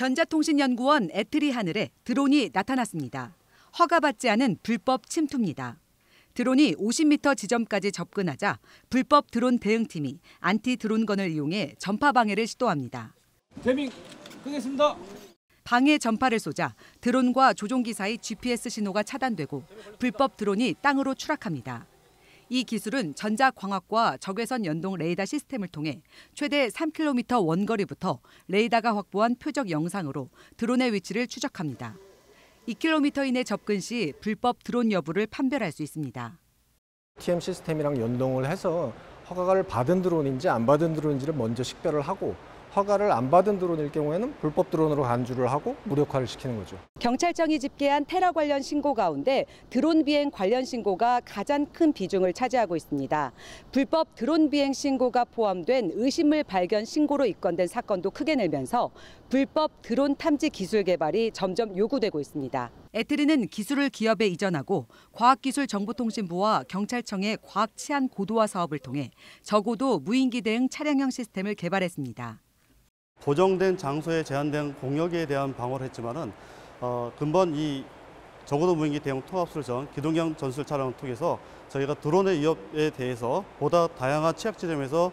전자통신연구원 ETRI 하늘에 드론이 나타났습니다. 허가받지 않은 불법 침투입니다. 드론이 50m 지점까지 접근하자 불법 드론 대응팀이 안티 드론건을 이용해 전파 방해를 시도합니다. 대밍 끄겠습니다. 방해 전파를 쏘자 드론과 조종기 사이 GPS 신호가 차단되고 불법 드론이 땅으로 추락합니다. 이 기술은 전자광학과 적외선 연동 레이더 시스템을 통해 최대 3km 원거리부터 레이더가 확보한 표적 영상으로 드론의 위치를 추적합니다. 2km 이내 접근 시 불법 드론 여부를 판별할 수 있습니다. TMC 시스템이랑 연동을 해서 허가를 받은 드론인지 안 받은 드론인지를 먼저 식별을 하고 허가를 안 받은 드론일 경우에는 불법 드론으로 간주를 하고 무력화를 시키는 거죠. 경찰청이 집계한 테러 관련 신고 가운데 드론 비행 관련 신고가 가장 큰 비중을 차지하고 있습니다. 불법 드론 비행 신고가 포함된 의심물 발견 신고로 입건된 사건도 크게 늘면서 불법 드론 탐지 기술 개발이 점점 요구되고 있습니다. ETRI는 기술을 기업에 이전하고 과학기술정보통신부와 경찰청의 과학치안 고도화 사업을 통해 저고도 무인기 대응 차량형 시스템을 개발했습니다. 고정된 장소에 제한된 공역에 대한 방어를 했지만은 근본 이 저고도 무인기 대응 통합술전, 기동형 전술 차량을 통해서 저희가 드론의 위협에 대해서 보다 다양한 취약 지점에서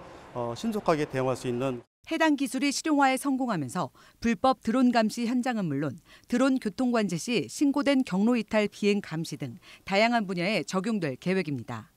신속하게 대응할 수 있는. 해당 기술이 실용화에 성공하면서 불법 드론 감시 현장은 물론 드론 교통 관제 시 신고된 경로 이탈 비행 감시 등 다양한 분야에 적용될 계획입니다.